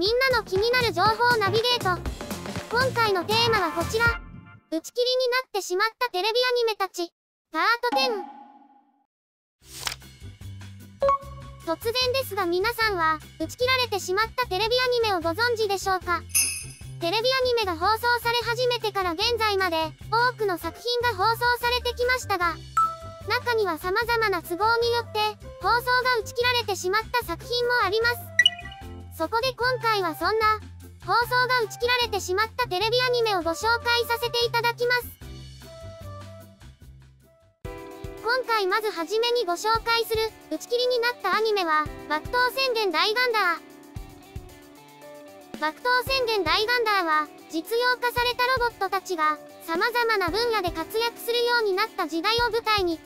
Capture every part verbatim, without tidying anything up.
みんなの気になる情報ナビゲート。今回のテーマはこちら。打ち切りになってしまったテレビアニメたちパートじゅう。突然ですが皆さんは打ち切られてしまったテレビアニメをご存知でしょうか？テレビアニメが放送され始めてから現在まで多くの作品が放送されてきましたが、中には様々な都合によって放送が打ち切られてしまった作品もあります。そこで今回はそんな放送が打ち切られてしまったテレビアニメをご紹介させていただきます。今回まずはじめにご紹介する打ち切りになったアニメは「爆投宣言大ガンダー」。爆投宣言大ガンダーは実用化されたロボットたちがさまざまな分野で活躍するようになった時代を舞台に、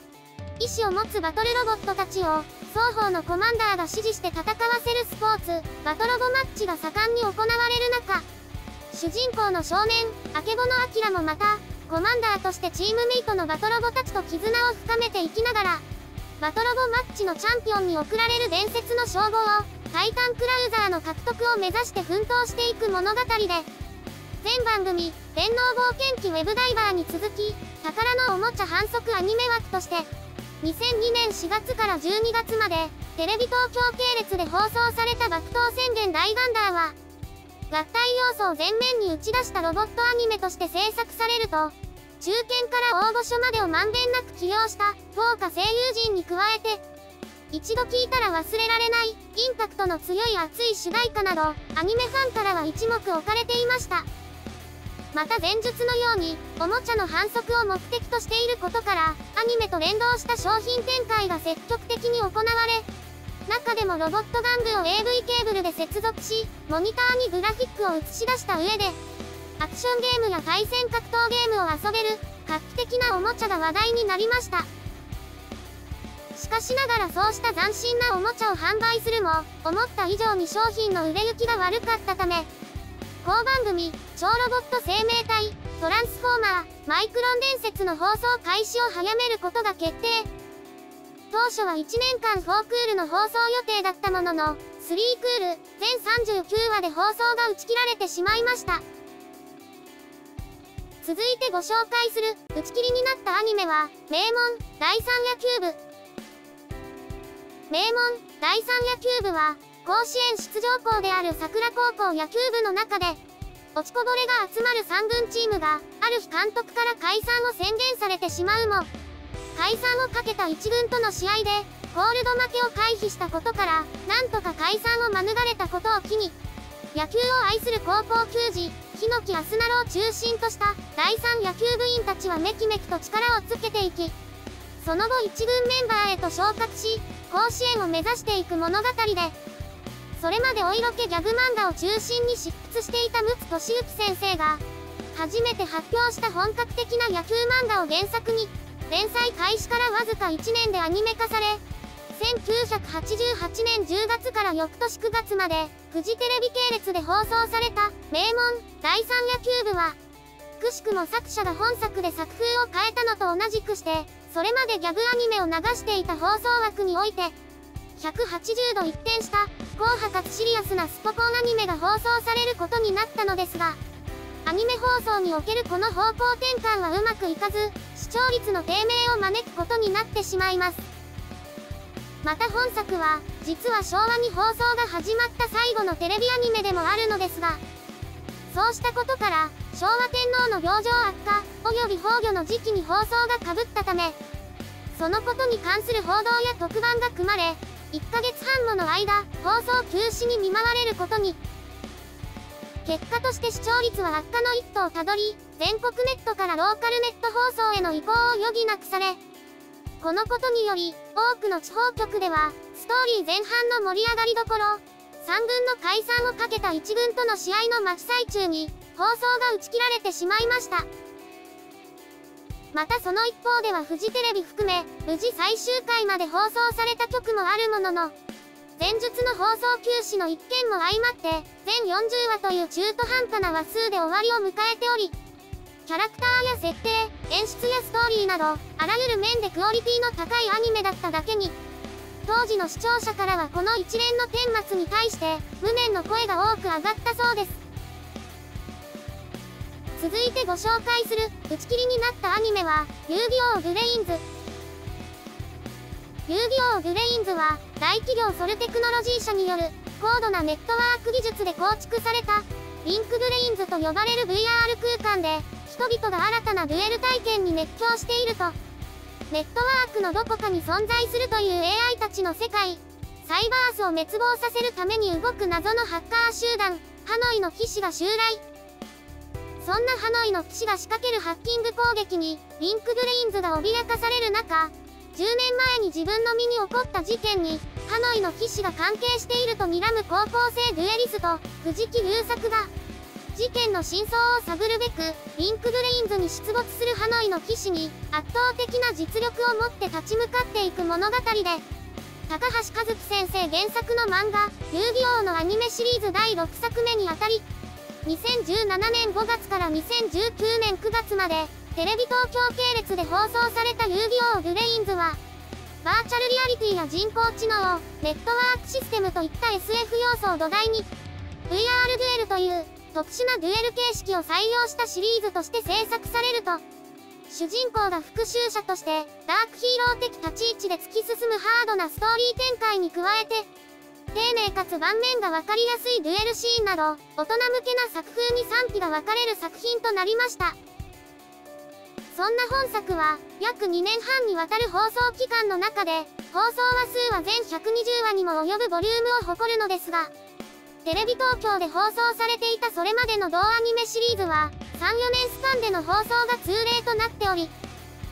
意思を持つバトルロボットたちを双方のコマンダーが指示して戦わせるスポーツ、バトロボマッチが盛んに行われる中、主人公の少年、あけぼのあきらもまた、コマンダーとしてチームメイトのバトロボたちと絆を深めていきながら、バトロボマッチのチャンピオンに贈られる伝説の称号を、タイタンクラウザーの獲得を目指して奮闘していく物語で、全番組、電脳冒険記ウェブダイバーに続き、宝のおもちゃ反則アニメ枠として、にせんにねんしがつからじゅうにがつまでテレビ東京系列で放送された爆投宣言大ガンダーは、合体要素を前面に打ち出したロボットアニメとして制作されると、中堅から大御所までをまんべんなく起用した豪華声優陣に加えて、一度聴いたら忘れられないインパクトの強い熱い主題歌など、アニメファンからは一目置かれていました。また前述のようにおもちゃの反則を目的としていることから、アニメと連動した商品展開が積極的に行われ、中でもロボット玩具を エーブイ ケーブルで接続し、モニターにグラフィックを映し出した上で、アクションゲームや対戦格闘ゲームを遊べる画期的なおもちゃが話題になりました。しかしながらそうした斬新なおもちゃを販売するも、思った以上に商品の売れ行きが悪かったため、当番組、超ロボット生命体、トランスフォーマー、マイクロン伝説の放送開始を早めることが決定。当初はいちねんかんよんクールの放送予定だったものの、さんクール、全さんじゅうきゅうわで放送が打ち切られてしまいました。続いてご紹介する、打ち切りになったアニメは、名門、第三野球部。名門、第三野球部は、甲子園出場校である桜高校野球部の中で、落ちこぼれが集まるさんぶんチームが、ある日監督から解散を宣言されてしまうも、解散をかけたいちぐんとの試合で、コールド負けを回避したことから、なんとか解散を免れたことを機に、野球を愛する高校球児、檜明日成を中心とした第三野球部員たちはめきめきと力をつけていき、その後いち軍メンバーへと昇格し、甲子園を目指していく物語で、それまでお色気ギャグ漫画を中心に執筆していた陸奥俊之先生が、初めて発表した本格的な野球漫画を原作に、連載開始からわずかいちねんでアニメ化され、せんきゅうひゃくはちじゅうはちねんじゅうがつから翌年くがつまで、フジテレビ系列で放送された、名門、第三野球部は、くしくも作者が本作で作風を変えたのと同じくして、それまでギャグアニメを流していた放送枠において、ひゃくはちじゅうど一転した、硬派かつシリアスなスポコンアニメが放送されることになったのですが、アニメ放送におけるこの方向転換はうまくいかず、視聴率の低迷を招くことになってしまいます。また本作は、実は昭和に放送が始まった最後のテレビアニメでもあるのですが、そうしたことから、昭和天皇の病状悪化、および崩御の時期に放送がかぶったため、そのことに関する報道や特番が組まれ、いっかげつはんもの間、放送休止に見舞われることに。結果として視聴率は悪化の一途をたどり、全国ネットからローカルネット放送への移行を余儀なくされ、このことにより、多くの地方局では、ストーリー前半の盛り上がりどころ、さんぐんの解散をかけたいちぐんとの試合の真っ最中に、放送が打ち切られてしまいました。またその一方ではフジテレビ含め、無事最終回まで放送された局もあるものの、前述の放送休止の一件も相まって、全よんじゅうわという中途半端な話数で終わりを迎えており、キャラクターや設定、演出やストーリーなど、あらゆる面でクオリティの高いアニメだっただけに、当時の視聴者からはこの一連の顛末に対して無念の声が多く上がったそうです。続いてご紹介する打ち切りになったアニメは「遊戯王グレインズ」。遊戯王グレインズは大企業ソルテクノロジー社による高度なネットワーク技術で構築されたリンクグレインズと呼ばれる ブイアール 空間で人々が新たなデュエル体験に熱狂していると、ネットワークのどこかに存在するという エーアイ たちの世界サイバースを滅亡させるために動く謎のハッカー集団ハノイの騎士が襲来。そんなハノイの騎士が仕掛けるハッキング攻撃にリンクグレインズが脅かされる中、じゅうねんまえに自分の身に起こった事件にハノイの騎士が関係していると睨む高校生デュエリスト藤木優作が事件の真相を探るべくリンクグレインズに出没するハノイの騎士に圧倒的な実力を持って立ち向かっていく物語で、高橋和樹先生原作の漫画「遊戯王」のアニメシリーズだいろくさくめにあたり、にせんじゅうななねんごがつからにせんじゅうきゅうねんくがつまでテレビ東京系列で放送された遊戯王グレインズは、バーチャルリアリティや人工知能、ネットワークシステムといった エスエフ 要素を土台に、ブイアール デュエルという特殊なデュエル形式を採用したシリーズとして制作されると、主人公が復讐者としてダークヒーロー的立ち位置で突き進むハードなストーリー展開に加えて、丁寧かつ盤面が分かりやすいデュエルシーンなど、大人向けな作風に賛否が分かれる作品となりました。そんな本作は約にねんはんにわたる放送期間の中で放送話数は全ひゃくにじゅうわにも及ぶボリュームを誇るのですが、テレビ東京で放送されていたそれまでの同アニメシリーズはさんよねんスパンでの放送が通例となっており、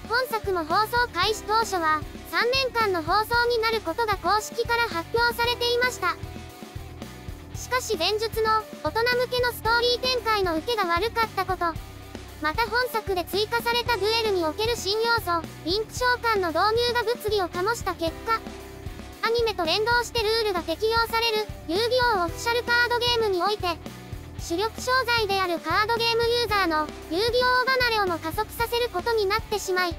本作も放送開始当初はさんねんかんの放送になることが公式から発表されていました。しかし前述の大人向けのストーリー展開の受けが悪かったこと、また本作で追加されたデュエルにおける新要素、リンク召喚の導入が物議を醸した結果、アニメと連動してルールが適用される遊戯王オフィシャルカードゲームにおいて、主力商材であるカードゲームユーザーの遊戯王離れをも加速させることになってしまい、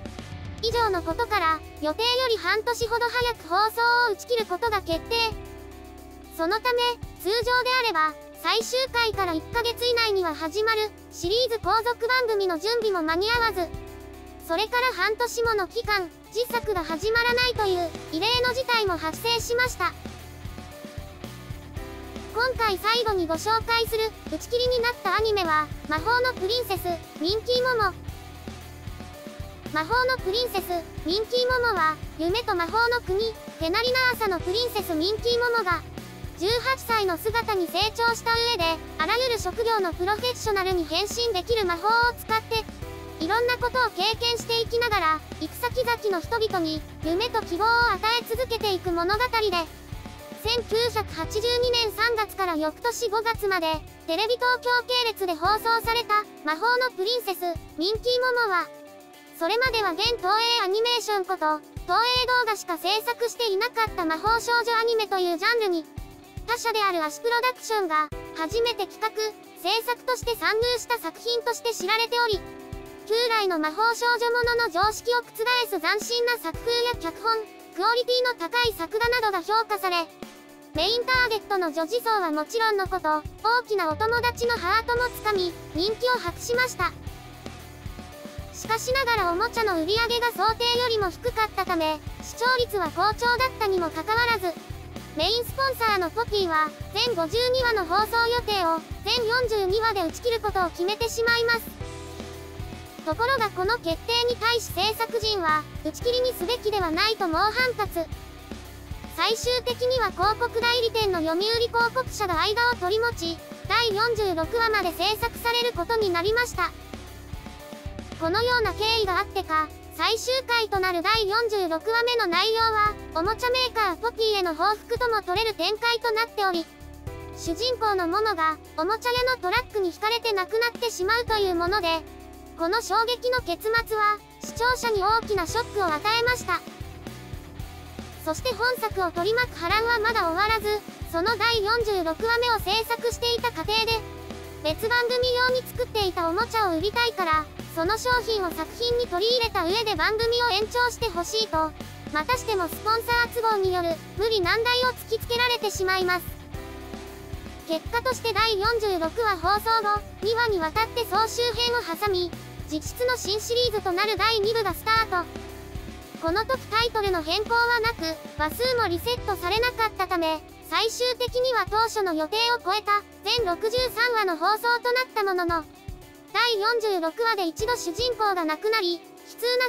以上のことから予定より半年ほど早く放送を打ち切ることが決定。そのため通常であれば最終回からいっかげつ以内には始まるシリーズ後続番組の準備も間に合わず、それから半年もの期間次作が始まらないという異例の事態も発生しました。今回最後にご紹介する打ち切りになったアニメは「魔法のプリンセスミンキーモモ」。魔法のプリンセスミンキーモモは夢と魔法の国テナリナーサのプリンセスミンキーモモがじゅうはっさいの姿に成長した上で、あらゆる職業のプロフェッショナルに変身できる魔法を使っていろんなことを経験していきながら、行く先々の人々に夢と希望を与え続けていく物語で、せんきゅうひゃくはちじゅうにねんさんがつから翌年ごがつまでテレビ東京系列で放送された「魔法のプリンセスミンキーモモ」は、それまでは現東映アニメーションこと東映動画しか制作していなかった魔法少女アニメというジャンルに、他社であるアシプロダクションが初めて企画・制作として参入した作品として知られており、旧来の魔法少女ものの常識を覆す斬新な作風や脚本、クオリティの高い作画などが評価され、メインターゲットの女児層はもちろんのこと、大きなお友達のハートもつかみ人気を博しました。しかしながらおもちゃの売り上げが想定よりも低かったため、視聴率は好調だったにもかかわらず、メインスポンサーのポピーは全ごじゅうにわの放送予定を全よんじゅうにわで打ち切ることを決めてしまいます。ところがこの決定に対し制作陣は打ち切りにすべきではないと猛反発。最終的には広告代理店の読売広告社が間を取り持ち、だいよんじゅうろくわまで制作されることになりました。このような経緯があってか、最終回となるだいよんじゅうろくわめの内容はおもちゃメーカーポピーへの報復とも取れる展開となっており、主人公のモモがおもちゃ屋のトラックにひかれて亡くなってしまうというもので、この衝撃の結末は視聴者に大きなショックを与えました。そして本作を取り巻く波乱はまだ終わらず、そのだいよんじゅうろくわめを制作していた過程で、別番組用に作っていたおもちゃを売りたいからその商品を作品に取り入れた上で番組を延長してほしいとまたしてもスポンサー都合による無理難題を突きつけられてしまいます。結果としてだいよんじゅうろくわ放送後、にわにわたって総集編を挟み、実質の新シリーズとなるだいにぶがスタート。この時タイトルの変更はなく、話数もリセットされなかったため、最終的には当初の予定を超えた全ろくじゅうさんわの放送となったものの、だいよんじゅうろくわで一度主人公が亡くなり、悲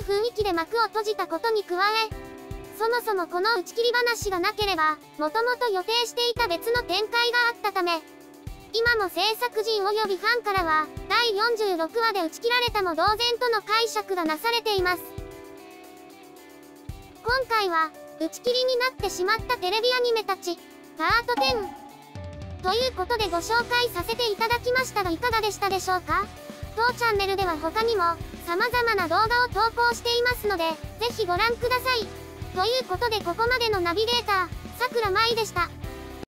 痛な雰囲気で幕を閉じたことに加え、そもそもこの打ち切り話がなければ、もともと予定していた別の展開があったため、今も制作陣及びファンからは、だいよんじゅうろくわで打ち切られたも同然との解釈がなされています。今回は、打ち切りになってしまったテレビアニメたち、パートじゅう。ということでご紹介させていただきましたがいかがでしたでしょうか？当チャンネルでは他にも、様々な動画を投稿していますので、ぜひご覧ください。ということでここまでのナビゲーター、さくらまいでした。